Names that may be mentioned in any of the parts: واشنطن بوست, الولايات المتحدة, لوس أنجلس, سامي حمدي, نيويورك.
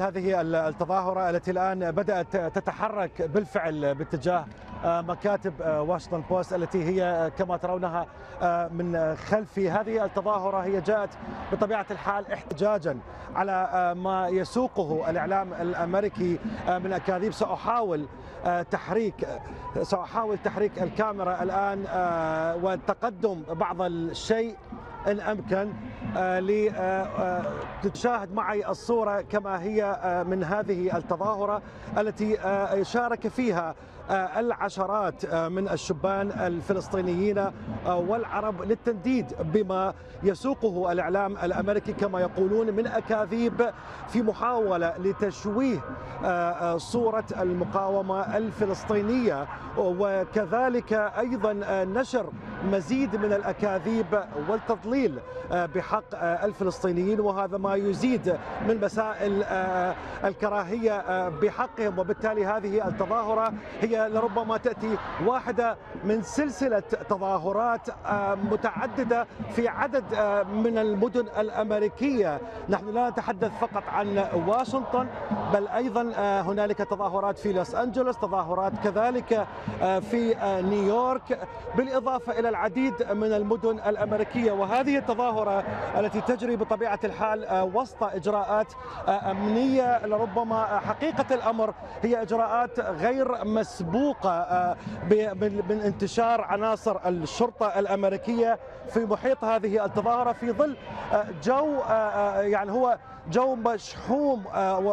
هذه التظاهرة التي الآن بدأت تتحرك بالفعل باتجاه مكاتب واشنطن بوست التي هي كما ترونها من خلفي. هذه التظاهرة هي جاءت بطبيعة الحال احتجاجا على ما يسوقه الإعلام الأمريكي من أكاذيب. سأحاول تحريك الكاميرا الآن وتقدم بعض الشيء إن أمكن لتشاهد معي الصورة كما هي من هذه التظاهرة التي شارك فيها العشرات من الشبان الفلسطينيين والعرب للتنديد بما يسوقه الإعلام الأمريكي كما يقولون من أكاذيب في محاولة لتشويه صورة المقاومة الفلسطينية، وكذلك أيضا نشر مزيد من الأكاذيب والتضليل بحق الفلسطينيين، وهذا ما يزيد من مسائل الكراهية بحقهم. وبالتالي هذه التظاهرة هي لربما تأتي واحدة من سلسلة تظاهرات متعددة في عدد من المدن الأمريكية. نحن لا نتحدث فقط عن واشنطن، بل أيضا هنالك تظاهرات في لوس أنجلس، تظاهرات كذلك في نيويورك، بالإضافة إلى العديد من المدن الأمريكية. وهذه التظاهرة التي تجري بطبيعة الحال وسط إجراءات أمنية لربما حقيقة الأمر هي إجراءات غير مسبوقة من انتشار عناصر الشرطة الأمريكية في محيط هذه التظاهرة في ظل جو يعني هو جو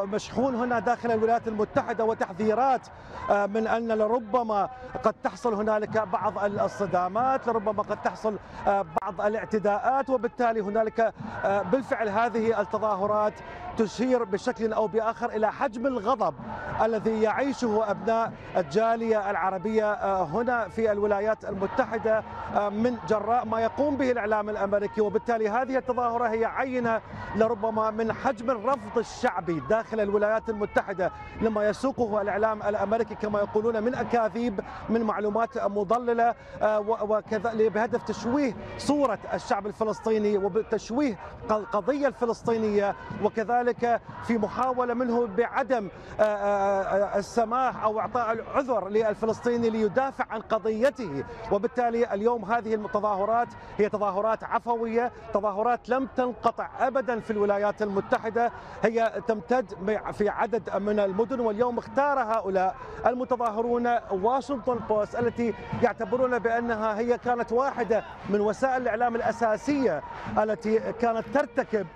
مشحون هنا داخل الولايات المتحدة، وتحذيرات من أن لربما قد تحصل هنالك بعض الصدامات، لربما قد تحصل بعض الاعتداءات. وبالتالي هنالك بالفعل هذه التظاهرات تشير بشكل أو بآخر إلى حجم الغضب الذي يعيشه أبناء الجالية العربية هنا في الولايات المتحدة من جراء ما يقوم به الإعلام الأمريكي. وبالتالي هذه التظاهرة هي عينة لربما من حجم الرفض الشعبي داخل الولايات المتحدة لما يسوقه الإعلام الأمريكي كما يقولون من أكاذيب، من معلومات مضللة، وكذلك بهدف تشويه صورة الشعب الفلسطيني وتشويه القضية الفلسطينية، وكذلك في محاولة منه بعدم السماح أو إعطاء العذر للفلسطيني ليدافع عن قضيته. وبالتالي اليوم هذه التظاهرات هي تظاهرات عفوية، تظاهرات لم تنقطع أبدا في الولايات المتحدة، هي تمتد في عدد من المدن. واليوم اختار هؤلاء المتظاهرون واشنطن بوست التي يعتبرون بأنها هي كانت واحدة من وسائل الإعلام الأساسية التي كانت ترتكب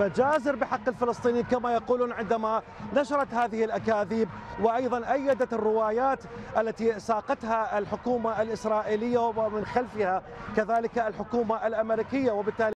مجازر بحق الفلسطينيين كما يقولون عندما نشرت هذه الأكاذيب، وأيضا أيدت الروايات التي ساقتها الحكومة الإسرائيلية ومن خلفها كذلك الحكومة الأمريكية. وبالتالي